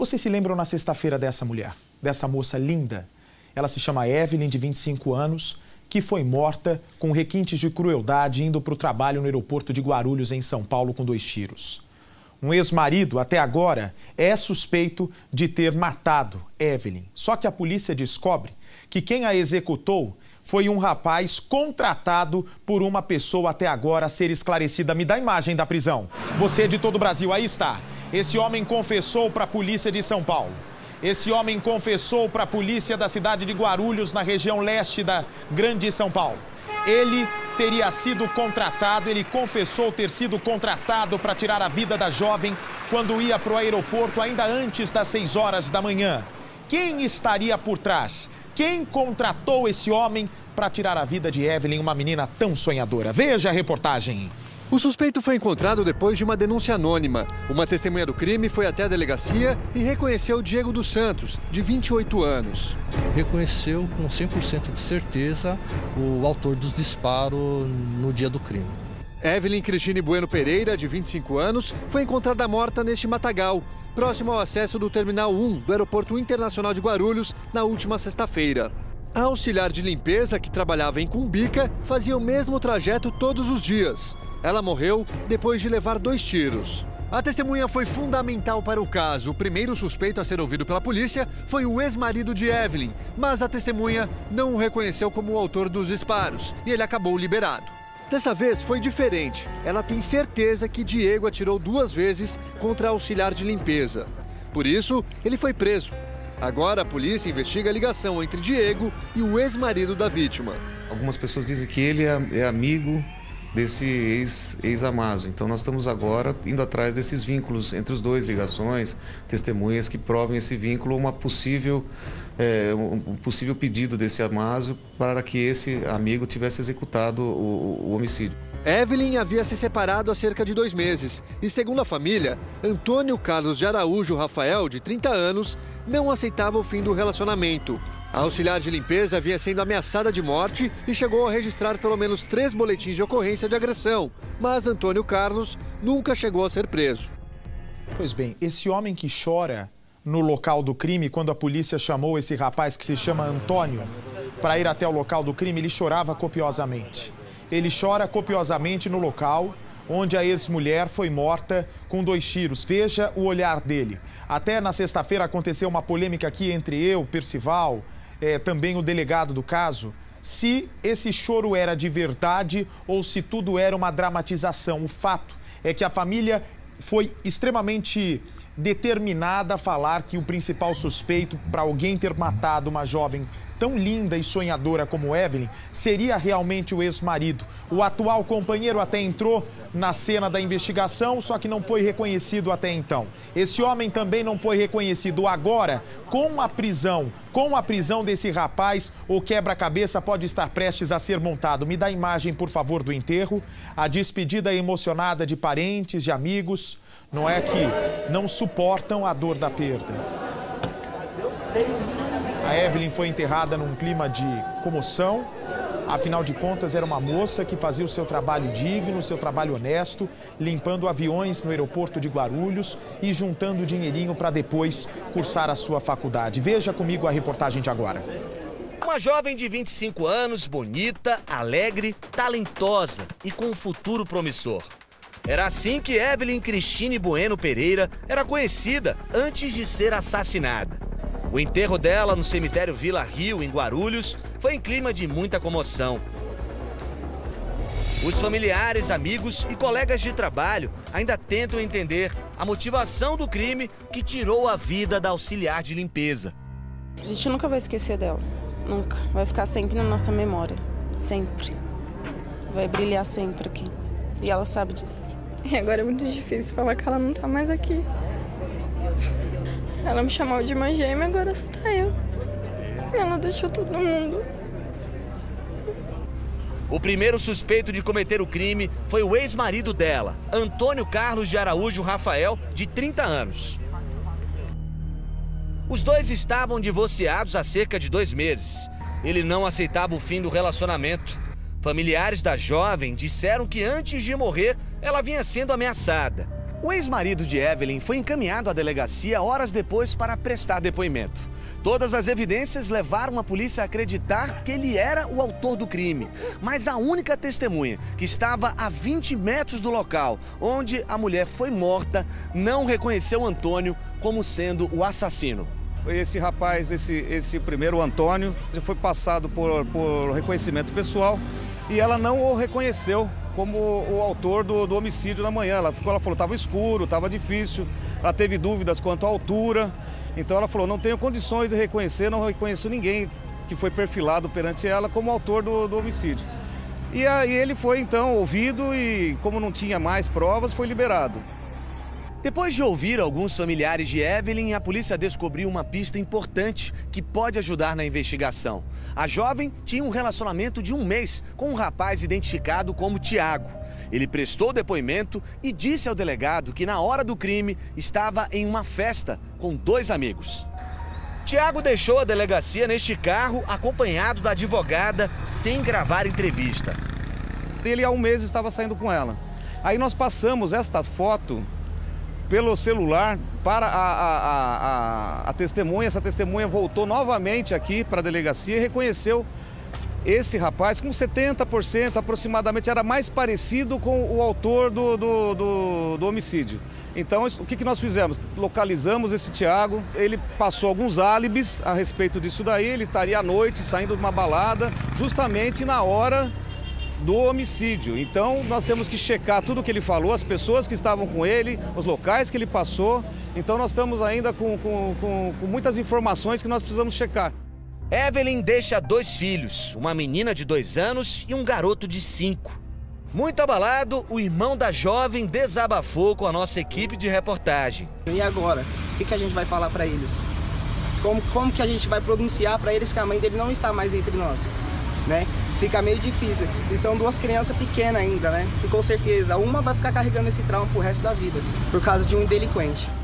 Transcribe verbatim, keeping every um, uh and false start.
Vocês se lembram na sexta-feira dessa mulher, dessa moça linda? Ela se chama Evelyn, de vinte e cinco anos, que foi morta com requintes de crueldade indo para o trabalho no aeroporto de Guarulhos, em São Paulo, com dois tiros. Um ex-marido, até agora, é suspeito de ter matado Evelyn. Só que a polícia descobre que quem a executou foi um rapaz contratado por uma pessoa até agora a ser esclarecida. Me dá a imagem da prisão. Você é de todo o Brasil, aí está. Esse homem confessou para a polícia de São Paulo. Esse homem confessou para a polícia da cidade de Guarulhos, na região leste da Grande São Paulo. Ele teria sido contratado, ele confessou ter sido contratado para tirar a vida da jovem quando ia para o aeroporto ainda antes das seis horas da manhã. Quem estaria por trás? Quem contratou esse homem para tirar a vida de Evelyn, uma menina tão sonhadora? Veja a reportagem. O suspeito foi encontrado depois de uma denúncia anônima. Uma testemunha do crime foi até a delegacia e reconheceu Diego dos Santos, de vinte e oito anos. Reconheceu com cem por cento de certeza o autor dos disparos no dia do crime. Evelyn Cristine Bueno Pereira, de vinte e cinco anos, foi encontrada morta neste matagal, próximo ao acesso do Terminal um do Aeroporto Internacional de Guarulhos, na última sexta-feira. A auxiliar de limpeza, que trabalhava em Cumbica, fazia o mesmo trajeto todos os dias. Ela morreu depois de levar dois tiros. A testemunha foi fundamental para o caso. O primeiro suspeito a ser ouvido pela polícia foi o ex-marido de Evelyn, mas a testemunha não o reconheceu como o autor dos disparos e ele acabou liberado. Dessa vez foi diferente. Ela tem certeza que Diego atirou duas vezes contra a auxiliar de limpeza. Por isso, ele foi preso. Agora, a polícia investiga a ligação entre Diego e o ex-marido da vítima. Algumas pessoas dizem que ele é amigo desse ex, ex-amazo. Então nós estamos agora indo atrás desses vínculos entre os dois, ligações, testemunhas que provem esse vínculo, uma possível, é, um possível pedido desse amazo para que esse amigo tivesse executado o, o homicídio. Evelyn havia se separado há cerca de dois meses e, segundo a família, Antônio Carlos de Araújo Rafael, de trinta anos, não aceitava o fim do relacionamento. A auxiliar de limpeza vinha sendo ameaçada de morte e chegou a registrar pelo menos três boletins de ocorrência de agressão, mas Antônio Carlos nunca chegou a ser preso. Pois bem, esse homem que chora no local do crime, quando a polícia chamou esse rapaz que se chama Antônio para ir até o local do crime, ele chorava copiosamente. Ele chora copiosamente no local onde a ex-mulher foi morta com dois tiros. Veja o olhar dele. Até na sexta-feira aconteceu uma polêmica aqui entre eu, Percival, É, também o delegado do caso, se esse choro era de verdade ou se tudo era uma dramatização. O fato é que a família foi extremamente determinada a falar que o principal suspeito para alguém ter matado uma jovem tão linda e sonhadora como Evelyn seria realmente o ex-marido. O atual companheiro até entrou na cena da investigação, só que não foi reconhecido até então. Esse homem também não foi reconhecido. Agora, com a prisão, com a prisão desse rapaz, o quebra-cabeça pode estar prestes a ser montado. Me dá a imagem, por favor, do enterro, a despedida emocionada de parentes, de amigos, não é, que não suportam a dor da perda. A Evelyn foi enterrada num clima de comoção. Afinal de contas, era uma moça que fazia o seu trabalho digno, o seu trabalho honesto, limpando aviões no aeroporto de Guarulhos e juntando dinheirinho para depois cursar a sua faculdade. Veja comigo a reportagem de agora. Uma jovem de vinte e cinco anos, bonita, alegre, talentosa e com um futuro promissor. Era assim que Evelyn Cristine Bueno Pereira era conhecida antes de ser assassinada. O enterro dela no cemitério Vila Rio, em Guarulhos, foi em clima de muita comoção. Os familiares, amigos e colegas de trabalho ainda tentam entender a motivação do crime que tirou a vida da auxiliar de limpeza. A gente nunca vai esquecer dela, nunca. Vai ficar sempre na nossa memória, sempre. Vai brilhar sempre aqui. E ela sabe disso. E agora é muito difícil falar que ela não tá mais aqui. Ela me chamou de uma gêmea, agora só tá eu. Ela deixou todo mundo. O primeiro suspeito de cometer o crime foi o ex-marido dela, Antônio Carlos de Araújo Rafael, de trinta anos. Os dois estavam divorciados há cerca de dois meses. Ele não aceitava o fim do relacionamento. Familiares da jovem disseram que antes de morrer, ela vinha sendo ameaçada. O ex-marido de Evelyn foi encaminhado à delegacia horas depois para prestar depoimento. Todas as evidências levaram a polícia a acreditar que ele era o autor do crime. Mas a única testemunha, que estava a vinte metros do local onde a mulher foi morta, não reconheceu Antônio como sendo o assassino. Esse rapaz, esse, esse primeiro Antônio, foi passado por, por reconhecimento pessoal e ela não o reconheceu como o autor do, do homicídio na manhã. Ela, ela falou que estava escuro, estava difícil, ela teve dúvidas quanto à altura. Então ela falou, não tenho condições de reconhecer, não reconheço ninguém que foi perfilado perante ela como autor do, do homicídio. E aí ele foi então ouvido e, como não tinha mais provas, foi liberado. Depois de ouvir alguns familiares de Evelyn, a polícia descobriu uma pista importante que pode ajudar na investigação. A jovem tinha um relacionamento de um mês com um rapaz identificado como Thiago. Ele prestou depoimento e disse ao delegado que na hora do crime estava em uma festa com dois amigos. Thiago deixou a delegacia neste carro acompanhado da advogada sem gravar entrevista. Ele há um mês estava saindo com ela. Aí nós passamos esta foto pelo celular para a, a, a, a testemunha. Essa testemunha voltou novamente aqui para a delegacia e reconheceu esse rapaz com setenta por cento aproximadamente, era mais parecido com o autor do, do, do, do homicídio. Então o que, que nós fizemos? Localizamos esse Thiago, ele passou alguns álibis a respeito disso daí, ele estaria à noite saindo de uma balada justamente na hora do homicídio. Então nós temos que checar tudo o que ele falou, as pessoas que estavam com ele, os locais que ele passou. Então nós estamos ainda com, com, com, com muitas informações que nós precisamos checar. Evelyn deixa dois filhos, uma menina de dois anos e um garoto de cinco. Muito abalado, o irmão da jovem desabafou com a nossa equipe de reportagem. E agora? O que, que a gente vai falar para eles? Como, como que a gente vai pronunciar para eles que a mãe dele não está mais entre nós, né? Fica meio difícil. E são duas crianças pequenas ainda, né? E com certeza, uma vai ficar carregando esse trauma pro resto da vida, por causa de um delinquente.